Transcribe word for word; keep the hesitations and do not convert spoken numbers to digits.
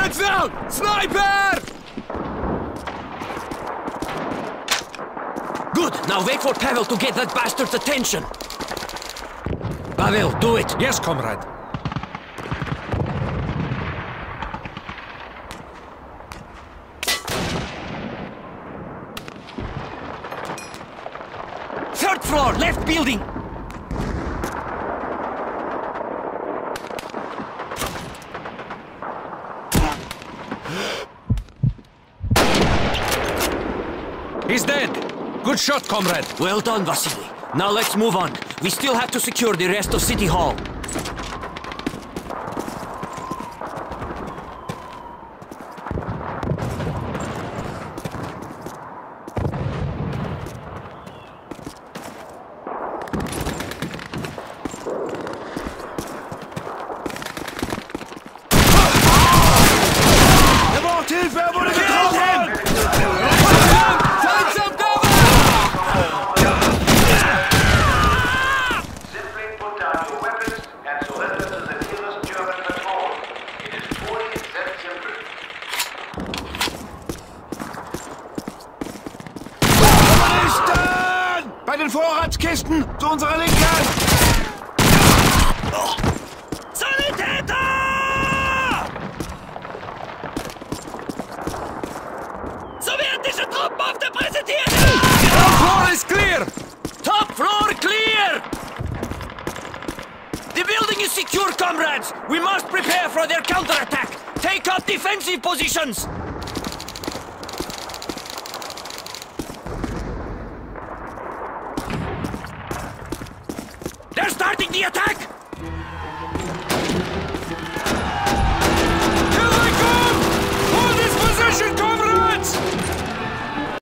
Heads down! Sniper! Good! Now wait for Pavel to get that bastard's attention! Pavel, do it! Yes, comrade! Third floor! Left building! He's dead! Good shot, comrade! Well done, Vasily. Now let's move on. We still have to secure the rest of City Hall. Vorratskisten zu unserer Linken! Oh. Sanitäter! Sowjetische Truppen auf der Präsidierte! Top floor is clear! Top floor clear! The building is secure, comrades! We must prepare for their counterattack! Take up defensive positions! Starting the attack!